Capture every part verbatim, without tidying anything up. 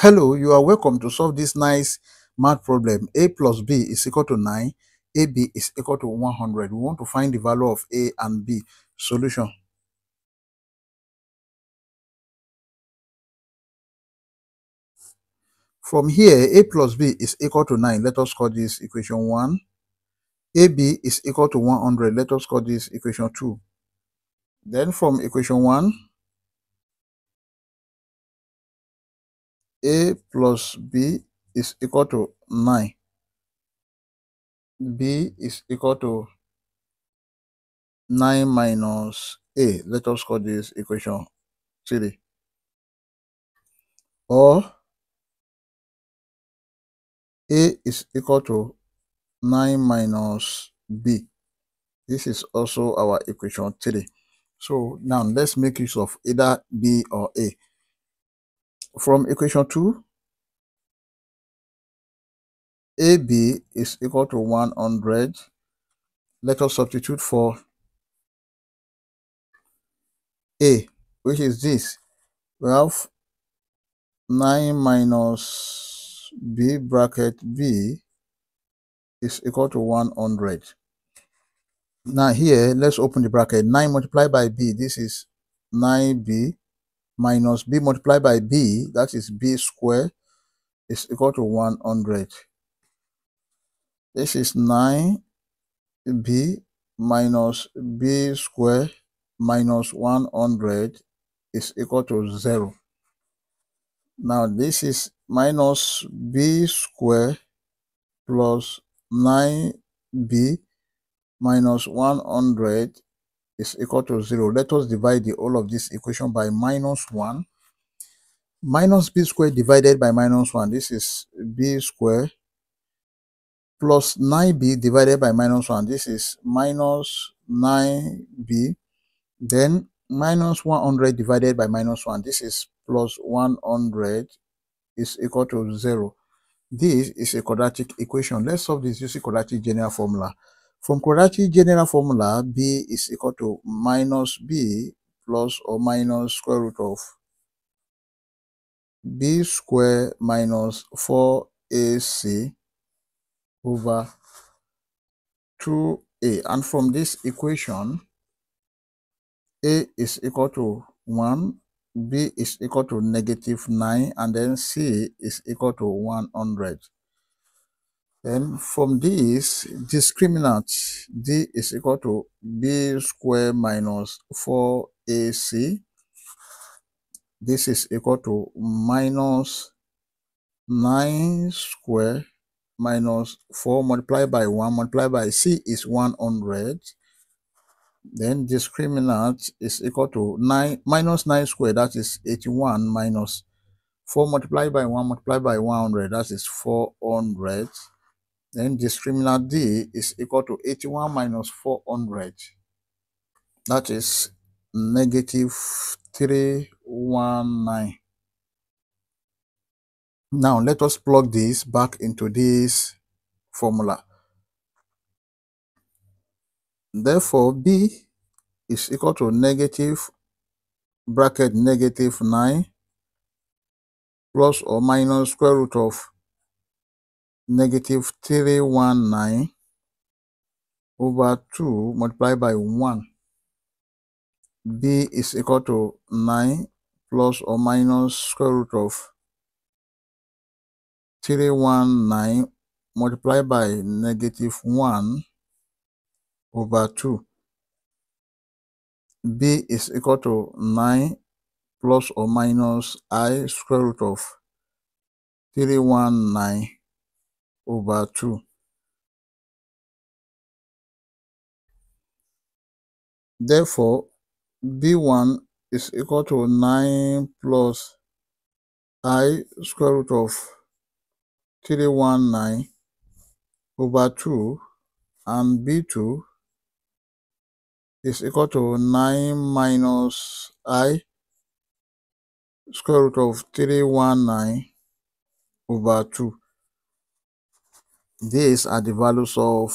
Hello, you are welcome to solve this nice math problem. A plus B is equal to nine. A B is equal to one hundred. We want to find the value of A and B. Solution. From here, A plus B is equal to nine. Let us call this equation one. A B is equal to one hundred. Let us call this equation two. Then from equation one, A plus B is equal to nine. B is equal to nine minus A. Let us call this equation three. Or A is equal to nine minus B. This is also our equation three. So now let's make use of either B or A. From equation two, A B is equal to one hundred. Let us substitute for A, which is this. We have nine minus B bracket B is equal to one hundred. Now here, let's open the bracket. nine multiplied by B, this is nine B. Minus B multiplied by B, that is B squared, is equal to one hundred. This is nine B minus B squared minus one hundred is equal to zero. Now this is minus B squared plus nine B minus one hundred is equal to zero. Let us divide the whole of this equation by minus one. Minus B squared divided by minus one. This is B squared plus nine B divided by minus one. This is minus nine B. Then minus one hundred divided by minus one. This is plus one hundred is equal to zero. This is a quadratic equation. Let's solve this using quadratic general formula. From quadratic general formula, B is equal to minus B plus or minus square root of B square minus four A C over two A. And from this equation, A is equal to one, B is equal to negative nine, and then C is equal to one hundred. Then from this discriminant, D is equal to B square minus four A C. This is equal to minus nine square minus four multiplied by one multiplied by C is one hundred. Then discriminant is equal to nine minus nine square, that is eighty-one, minus four multiplied by one multiplied by one hundred, that is four hundred. Then discriminant D is equal to eighty-one minus four hundred. That is negative three hundred nineteen. Now let us plug this back into this formula. Therefore, B is equal to negative bracket negative nine plus or minus square root of negative three hundred nineteen over two multiplied by one. B is equal to nine plus or minus square root of three hundred nineteen multiplied by negative one over two. B is equal to nine plus or minus I square root of three hundred nineteen over two. Therefore, B one is equal to nine plus I square root of three hundred nineteen over two, and B two is equal to nine minus I square root of three hundred nineteen over two. These are the values of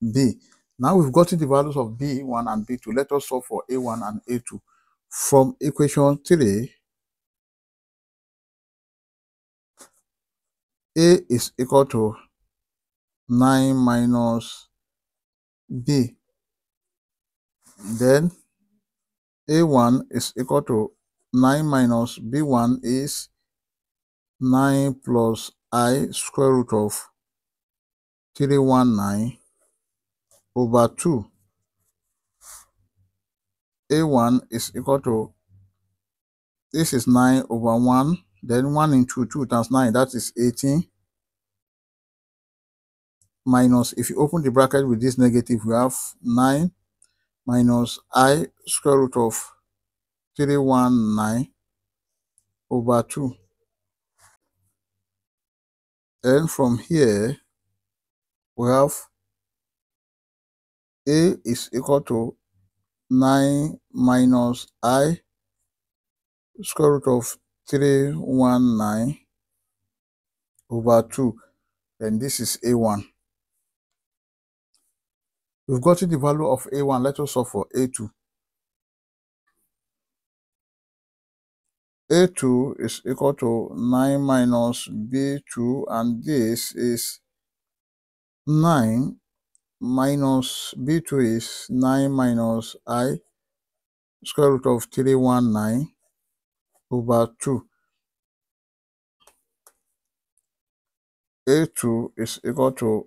B. Now we've gotten the values of B one and B two. Let us solve for A one and A two. From equation three, A is equal to nine minus B. Then A one is equal to nine minus B one is nine plus I square root of three hundred nineteen over two. A one is equal to, this is nine over one, then one into two times nine, that is eighteen, minus, if you open the bracket with this negative, we have nine minus I square root of three hundred nineteen over two. And from here we have A is equal to nine minus I square root of three hundred nineteen over two, and this is A one. We've gotten the value of A one. Let us solve for A two. A two is equal to nine minus B two, and this is nine minus B two is nine minus I square root of three hundred nineteen over two. A two is equal to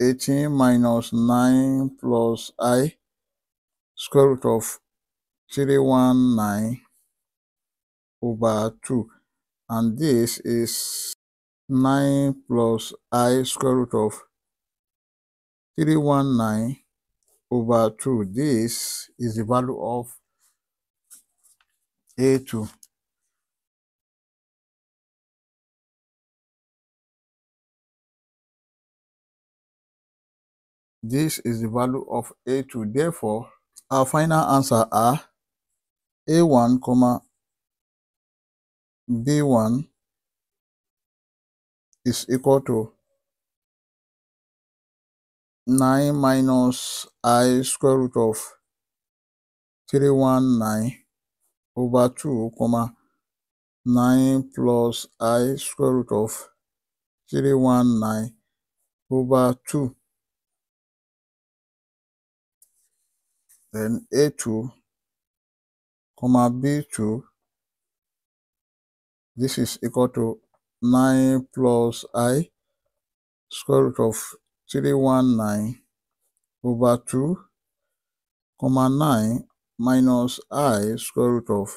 eighteen minus nine plus I square root of three hundred nineteen over two, and this is nine plus I square root of three hundred nineteen over two. This is the value of A two. This is the value of A two. Therefore, our final answer are A one comma B one is equal to nine minus I square root of three hundred nineteen over two, comma nine plus I square root of three hundred nineteen over two. Then A two comma B two, this is equal to nine plus I square root of three hundred nineteen over two, comma nine minus I square root of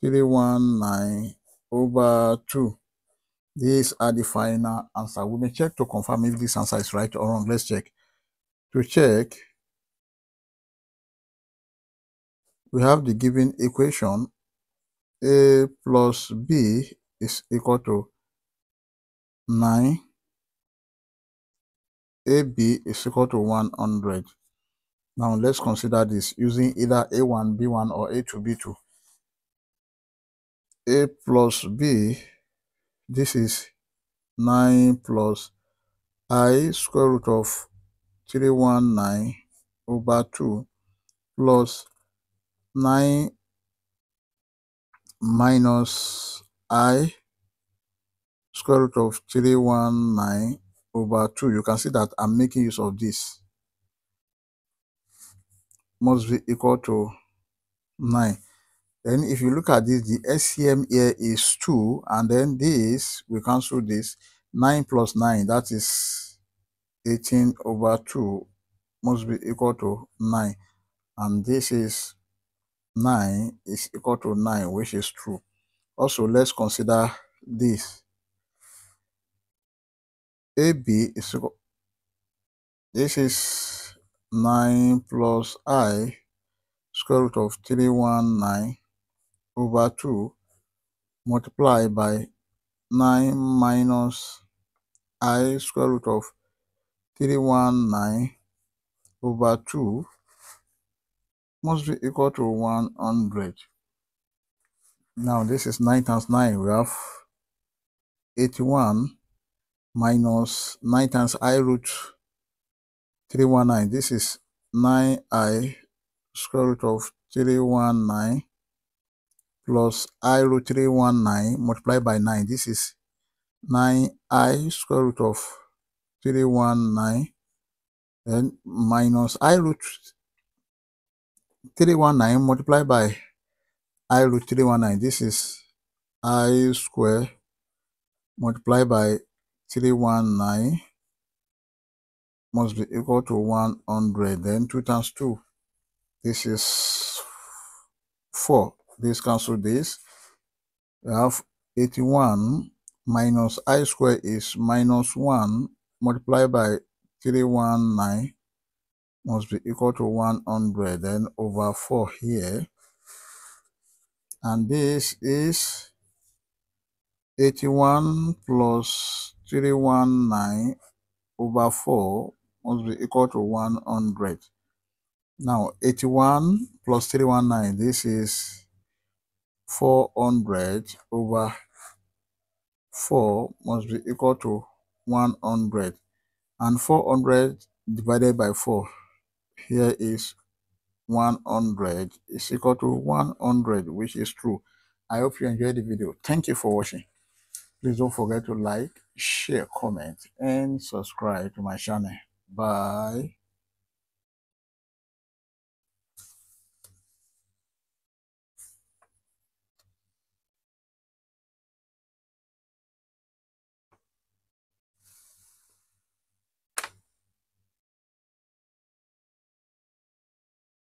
three hundred nineteen over two. These are the final answer. We may check to confirm if this answer is right or wrong. Let's check. To check, we have the given equation. A plus B is equal to nine. A B is equal to one hundred. Now let's consider this using either A one, B one or A two, B two. A plus B, this is nine plus I square root of three hundred nineteen over two plus nine minus I square root of three hundred nineteen over two. You can see that I'm making use of this. Must be equal to nine. Then if you look at this, the L C M here is two, and then this, we cancel this. nine plus nine, that is eighteen over two, must be equal to nine. And this is nine is equal to nine, which is true. Also, let's consider this. A B is equal, this is nine plus I square root of three hundred nineteen over two multiplied by nine minus I square root of three hundred nineteen over two must be equal to one hundred. Now this is nine times nine, we have eighty-one minus nine times I root three hundred nineteen, this is nine I square root of three hundred nineteen plus I root three hundred nineteen multiplied by nine, this is nine i square root of three hundred nineteen, then minus I root three hundred nineteen multiplied by I root three hundred nineteen. This is I square multiplied by three hundred nineteen must be equal to one hundred. Then two times two, this is four. This cancel this. We have eighty-one minus I square is minus one multiplied by three hundred nineteen must be equal to one hundred, then over four here, and this is eighty-one plus three hundred nineteen over four must be equal to one hundred. Now eighty-one plus three hundred nineteen, this is four hundred over four must be equal to one hundred, and four hundred divided by four here is one hundred is equal to one hundred, which is true. I hope you enjoyed the video. Thank you for watching. Please don't forget to like, share, comment, and subscribe to my channel. Bye.